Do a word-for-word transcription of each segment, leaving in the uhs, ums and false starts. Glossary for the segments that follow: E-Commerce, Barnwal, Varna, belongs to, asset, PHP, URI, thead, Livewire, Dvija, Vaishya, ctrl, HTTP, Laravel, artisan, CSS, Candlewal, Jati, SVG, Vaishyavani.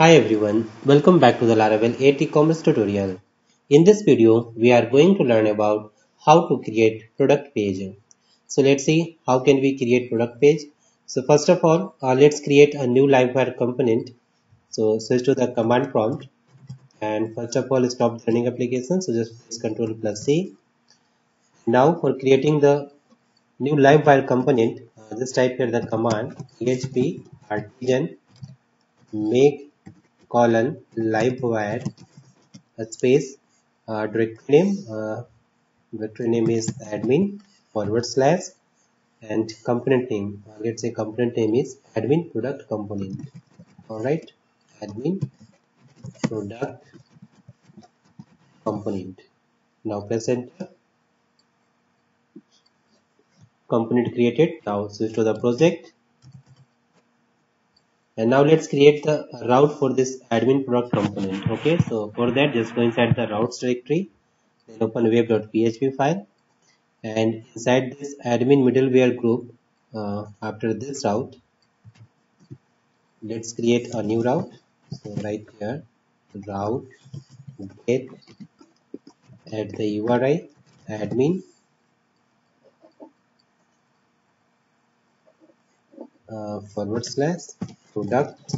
Hi everyone, welcome back to the Laravel eight e-commerce tutorial. In this video, we are going to learn about how to create product page. So let's see how can we create product page. So first of all, uh, let's create a new Livewire component. So switch to the command prompt and first of all stop the running application. So just press ctrl plus C. Now for creating the new Livewire component, uh, just type here the command P H P artisan make colon livewire a space uh, directory name uh, directory name is admin forward slash and component name uh, let's say component name is admin product component. All right, admin product component. Now press enter. Component created. Now switch to the project. And now let's create the route for this admin product component. Okay, so for that just go inside the routes directory, then open web.php file, and inside this admin middleware group, uh, after this route, let's create a new route. So right here, route get at the U R I admin uh, forward slash product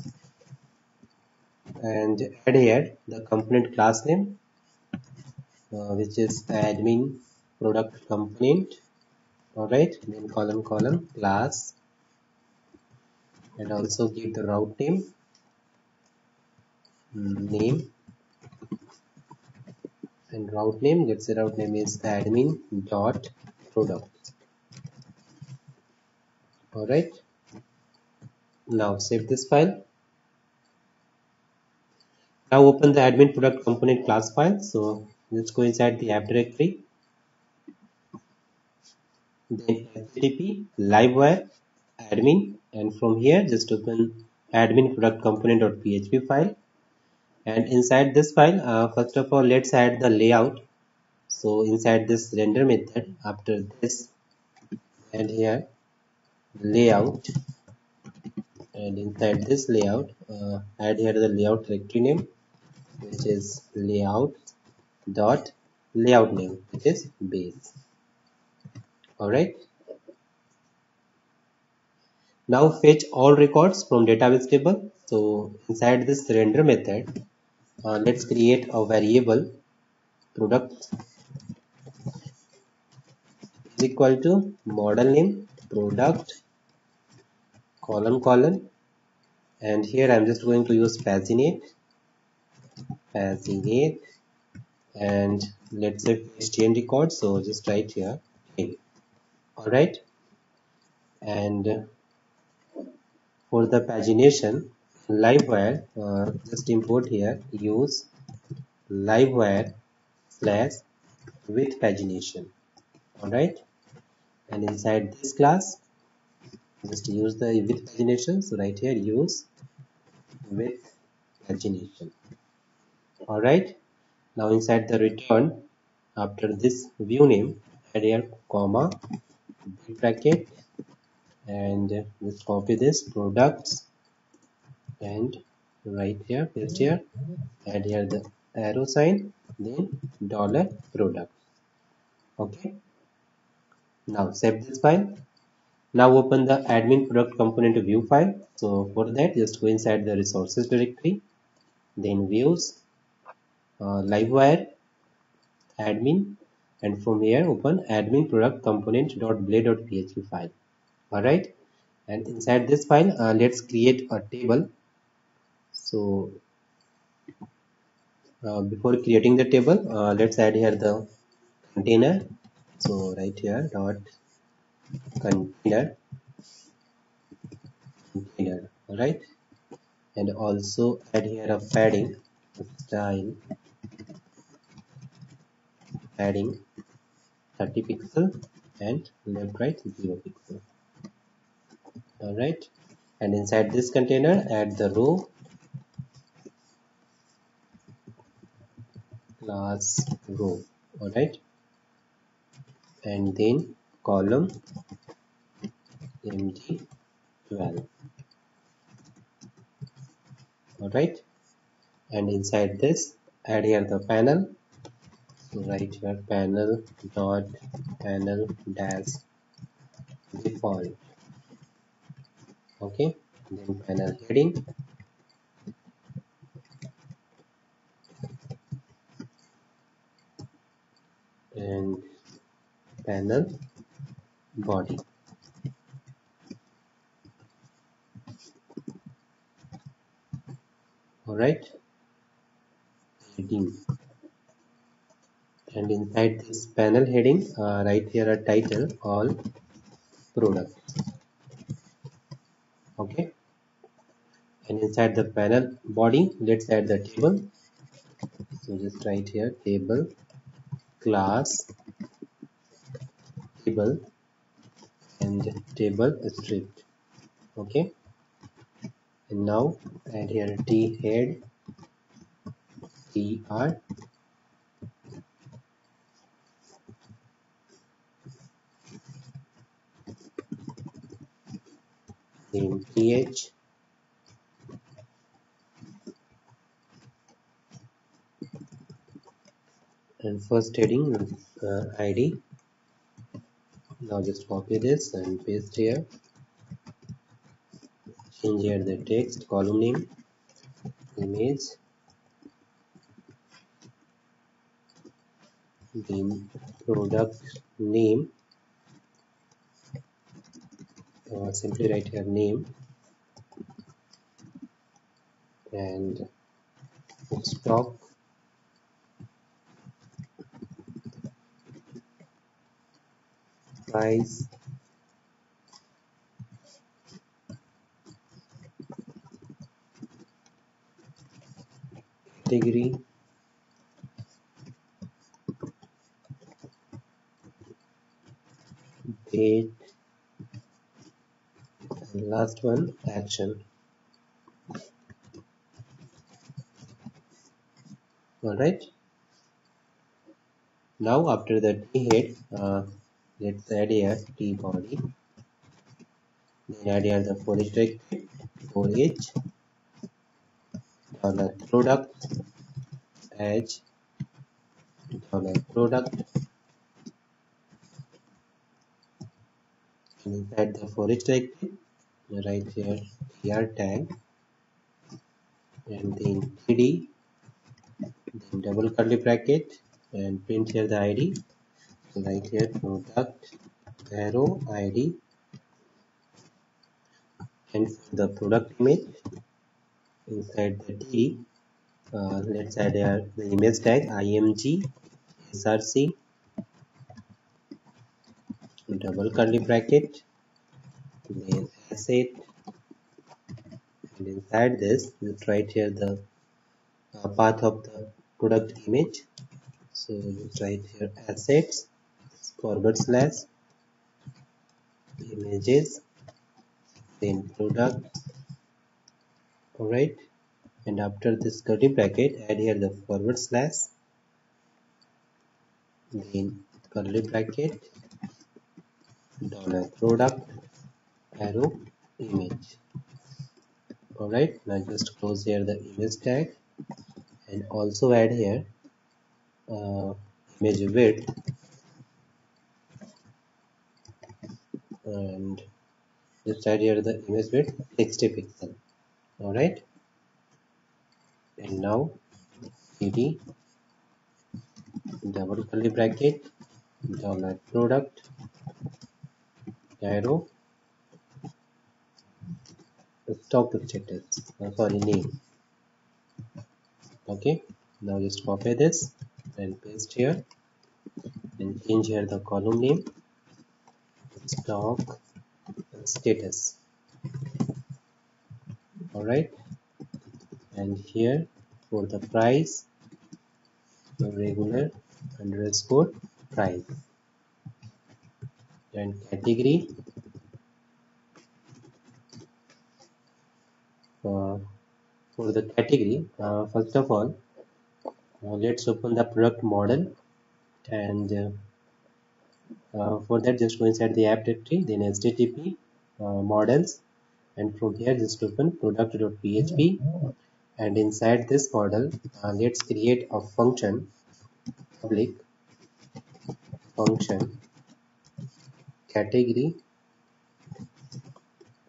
and add here the component class name uh, which is admin product component. All right, then column column class and also give the route name name and route name. Let's say route name is admin dot product. All right. Now save this file. Now open the admin product component class file. So let's go inside the app directory. Then H T T P livewire admin, and from here just open admin product component.php file. And inside this file, uh, first of all, let's add the layout. So inside this render method, after this, and here layout. And inside this layout, uh, add here the layout directory name, which is layout dot layout name, which is base. All right. Now fetch all records from database table. So inside this render method, uh, let's create a variable product is equal to model name product column column. And here I'm just going to use paginate, paginate, and let's say chain record. So just write here. Okay. All right. And for the pagination, livewire, uh, just import here. Use livewire slash with pagination. All right. And inside this class, just use the with pagination. So right here use with pagination. All right. Now inside the return, after this view name, add here comma bracket and just copy this products and right here paste here, add here the arrow sign, then dollar product. Okay. Now save this file. Now open the admin product component view file. So for that just go inside the resources directory, then views, uh, livewire admin, and from here open admin product component.blade.php file. All right. And inside this file, uh, let's create a table. So uh, before creating the table, uh, let's add here the container. So right here dot container, container. All right. And also add here a padding style padding thirty pixel and left right zero pixel. All right. And inside this container add the row class row. All right. And then column M D twelve. All right. and inside this add here the panel. So write here panel dot panel dash default. Okay, then panel heading. And panel body. Alright, heading. And inside this panel heading, uh, write here a title, all product. Okay. And inside the panel body, let's add the table. So just write here table class table and table stripped. Okay, and now add here thead tr name th and first heading uh, I D. Now just copy this and paste here. Change here the text, column name, image, then product name. Uh, simply write here name and stock. Price category date and last one action. All right. Now after that head. Uh, Let's add here T body. Then add here the for each directory, for each dollar product, h dollar product. And inside the for each directory, write here tr tag, and then td, then double curly bracket, and print here the I D. Right here product arrow I D, and for the product image inside the D, uh, let's add here the image tag img src double curly bracket, then asset, and inside this you write here the uh, path of the product image. So you write here assets forward slash images, then product. Alright, and after this curly bracket add here the forward slash, then curly bracket dollar product arrow image. Alright, now just close here the image tag and also add here uh, image width and just add here the image width sixty pixel. All right, and now cd double curly bracket dollar product arrow stock status uh, sorry name. Okay, now just copy this and paste here and change here the column name stock status. All right, and here for the price regular underscore price and category uh, for the category uh, first of all uh, let's open the product model and uh, Uh, for that just go inside the app directory, then http uh, models, and from here just open product dot p h p And inside this model, uh, let's create a function, public function category.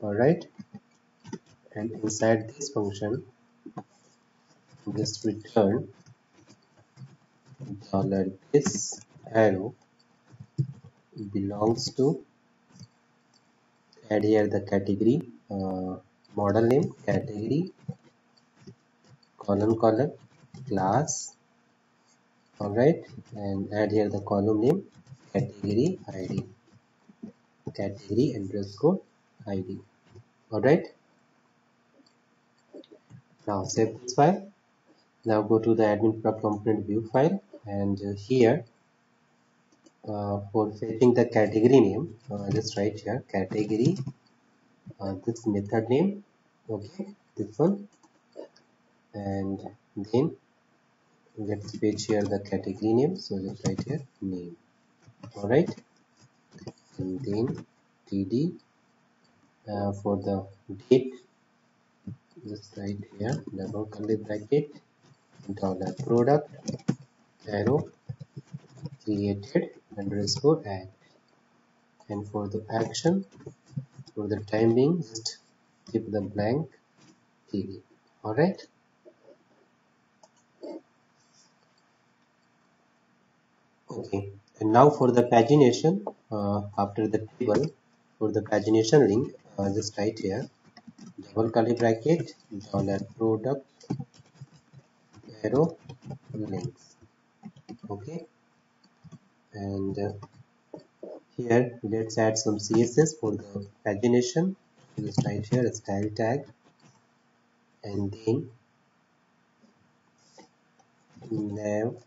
All right. And inside this function, just return dollar this arrow belongs to, add here the category, uh, model name, category, column column, class. All right. And add here the column name, category I D, category underscore I D. All right. Now save this file. Now go to the admin pro component view file, and uh, here uh, for fetching the category name, uh, just write here category, uh, this method name, okay, this one, and then let's fetch here the category name. So just write here name. All right, and then T D uh, for the date. Just right here double curly bracket dollar product arrow created underscore add, and for the action, for the time being, just keep the blank T V. All right. Okay, and now for the pagination, uh, after the table, for the pagination link, uh, just right here double curly bracket dollar product arrow links, okay, and uh, here let's add some C S S for the pagination. Just right here a style tag, and then nav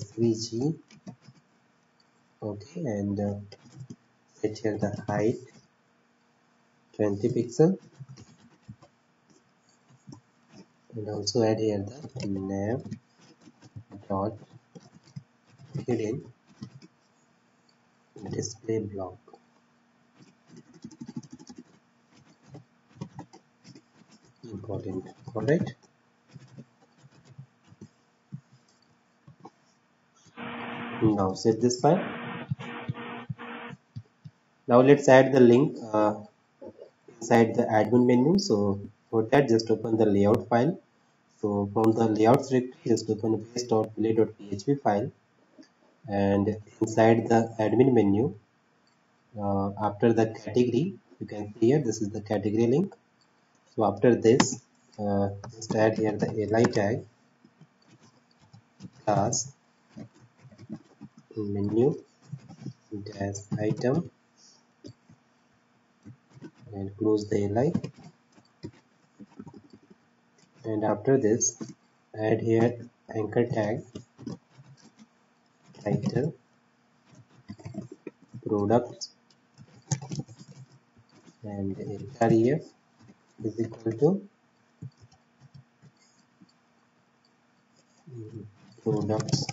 S V G, okay, and uh, set here the height twenty pixel, and also add here the nav dot hidden display block. Important. All right. Now save this file. Now let's add the link. Uh, Inside the admin menu, so for that just open the layout file. So from the layouts directory, just open base.play.php file, and inside the admin menu, uh, after the category, you can see here this is the category link. So after this, uh, just add here the li tag, class menu dash item, and close the li, and after this add here anchor tag title product, and href is equal to products,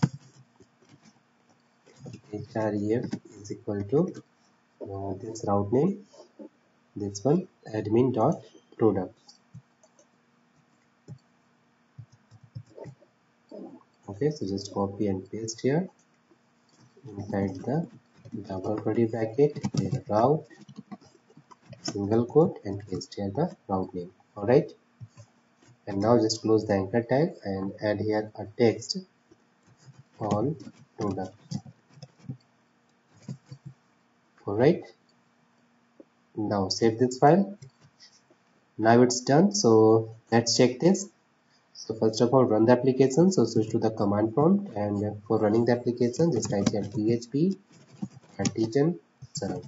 href is equal to uh, this route name, this one admin dot products. Okay, so just copy and paste here inside the double curly bracket the route single quote, and paste here the route name. All right, and now just close the anchor tag and add here a text all products. All right. Now save this file. Now it's done. So let's check this. So first of all, run the application. So switch to the command prompt, and for running the application, just type here P H P artisan serve.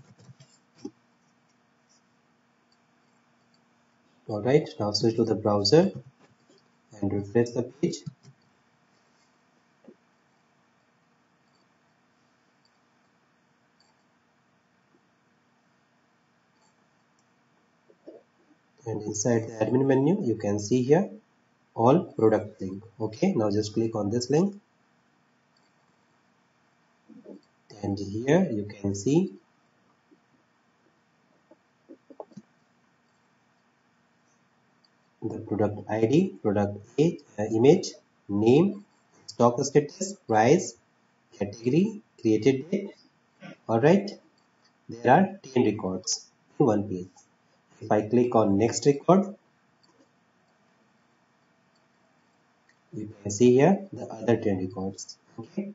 All right. Now switch to the browser and refresh the page. And inside the admin menu, you can see here all product link. Okay, now just click on this link, and here you can see the product I D, product age, uh, image, name, stock status, price, category, created date. Alright, there are ten records in one page. If I click on next record, you can see here the other ten records. Okay.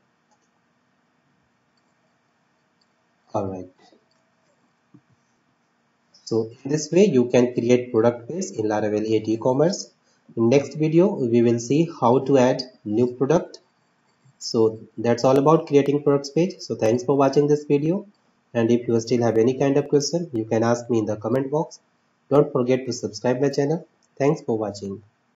Alright. So in this way you can create product page in Laravel eight e-commerce. In next video we will see how to add new product. So that's all about creating products page. So thanks for watching this video, and if you still have any kind of question you can ask me in the comment box. Don't forget to subscribe my channel. Thanks for watching.